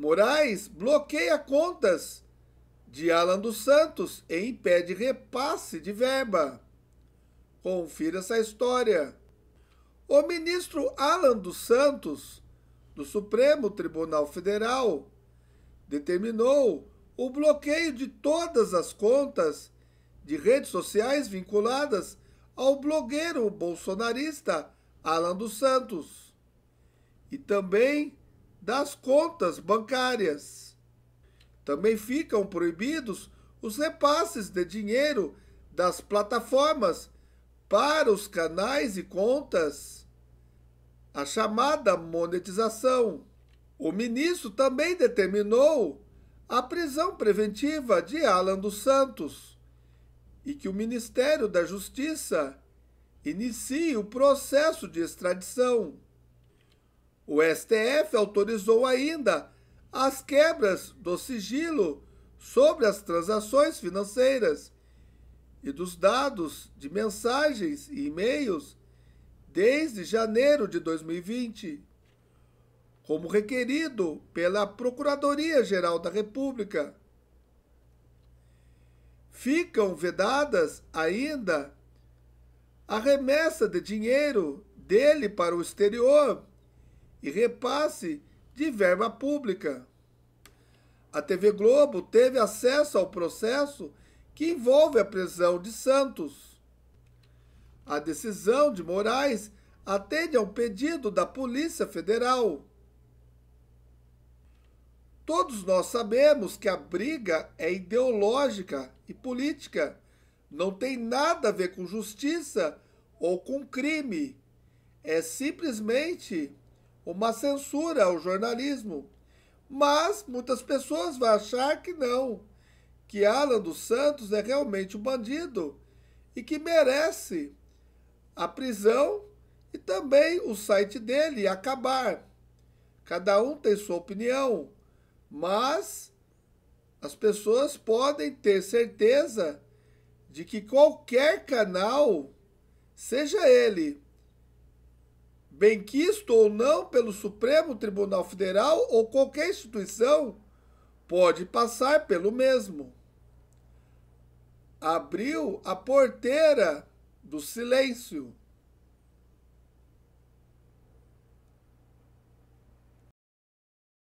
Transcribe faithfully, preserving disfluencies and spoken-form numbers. Moraes bloqueia contas de Allan dos Santos e impede repasse de verba. Confira essa história. O ministro Allan dos Santos, do Supremo Tribunal Federal, determinou o bloqueio de todas as contas de redes sociais vinculadas ao blogueiro bolsonarista Allan dos Santos e também das contas bancárias. Também ficam proibidos os repasses de dinheiro das plataformas para os canais e contas, a chamada monetização. O ministro também determinou a prisão preventiva de Allan dos Santos e que o Ministério da Justiça inicie o processo de extradição. O S T F autorizou ainda as quebras do sigilo sobre as transações financeiras e dos dados de mensagens e e-mails desde janeiro de dois mil e vinte, como requerido pela Procuradoria-Geral da República. Ficam vedadas ainda a remessa de dinheiro dele para o exterior e repasse de verba pública. A T V Globo teve acesso ao processo que envolve a prisão de Santos. A decisão de Moraes atende a um pedido da Polícia Federal. Todos nós sabemos que a briga é ideológica e política, não tem nada a ver com justiça ou com crime, é simplesmente uma censura ao jornalismo. Mas muitas pessoas vão achar que não, que Allan dos Santos é realmente um bandido e que merece a prisão e também o site dele acabar. Cada um tem sua opinião, mas as pessoas podem ter certeza de que qualquer canal, seja ele benquisto ou não pelo Supremo Tribunal Federal ou qualquer instituição, pode passar pelo mesmo. Abriu a porteira do silêncio.